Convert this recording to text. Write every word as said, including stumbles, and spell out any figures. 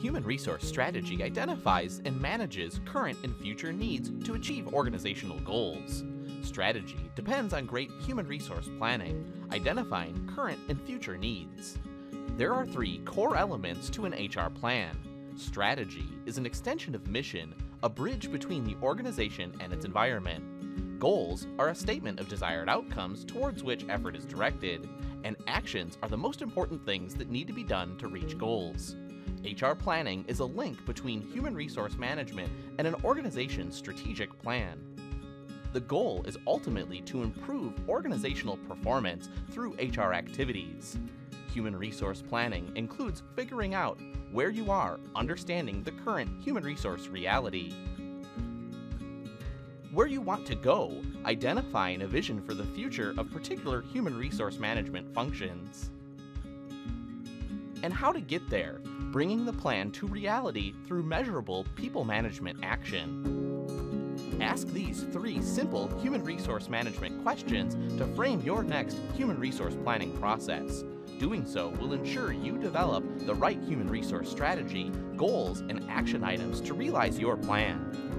Human Resource Strategy identifies and manages current and future needs to achieve organizational goals. Strategy depends on great human resource planning, identifying current and future needs. There are three core elements to an H R plan. Strategy is an extension of mission, a bridge between the organization and its environment. Goals are a statement of desired outcomes towards which effort is directed, and actions are the most important things that need to be done to reach goals. H R planning is a link between human resource management and an organization's strategic plan. The goal is ultimately to improve organizational performance through H R activities. Human resource planning includes figuring out where you are, understanding the current human resource reality, where you want to go, identifying a vision for the future of particular human resource management functions, and how to get there, bringing the plan to reality through measurable people management action. Ask these three simple human resource management questions to frame your next human resource planning process. Doing so will ensure you develop the right human resource strategy, goals, and action items to realize your plan.